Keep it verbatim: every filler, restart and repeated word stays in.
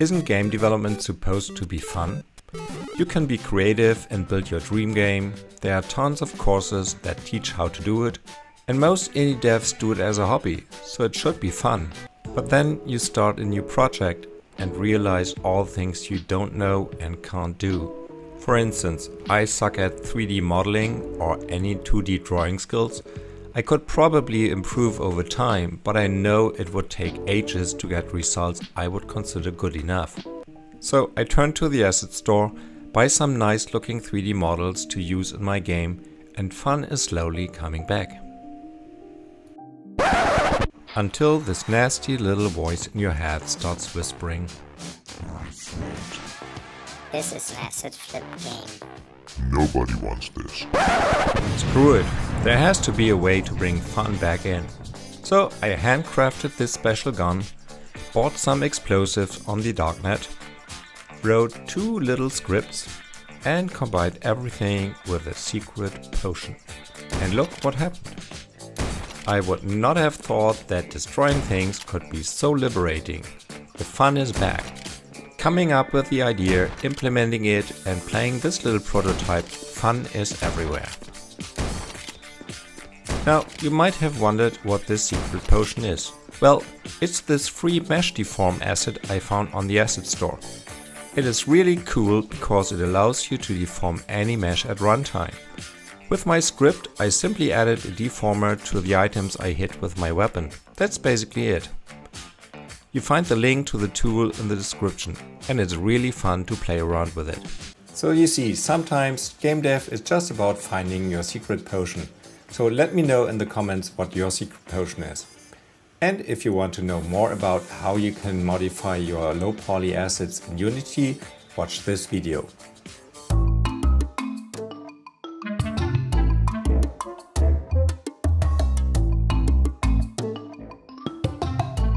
Isn't game development supposed to be fun? You can be creative and build your dream game. There are tons of courses that teach how to do it, and most indie devs do it as a hobby, so it should be fun. But then you start a new project and realize all things you don't know and can't do. For instance, I suck at three D modeling or any two D drawing skills. I could probably improve over time, but I know it would take ages to get results I would consider good enough. So I turned to the asset store, buy some nice looking three D models to use in my game, and fun is slowly coming back. Until this nasty little voice in your head starts whispering, "This is an asset flip game. Nobody wants this." Screw it. There has to be a way to bring fun back in. So I handcrafted this special gun, bought some explosives on the darknet, wrote two little scripts and combined everything with a secret potion. And look what happened. I would not have thought that destroying things could be so liberating. The fun is back. Coming up with the idea, implementing it and playing this little prototype, fun is everywhere. Now, you might have wondered what this secret potion is. Well, it's this free mesh deform asset I found on the asset store. It is really cool because it allows you to deform any mesh at runtime. With my script, I simply added a deformer to the items I hit with my weapon. That's basically it. You find the link to the tool in the description, and it's really fun to play around with it. So you see, sometimes game dev is just about finding your secret potion. So let me know in the comments what your secret potion is. And if you want to know more about how you can modify your low poly assets in Unity, watch this video.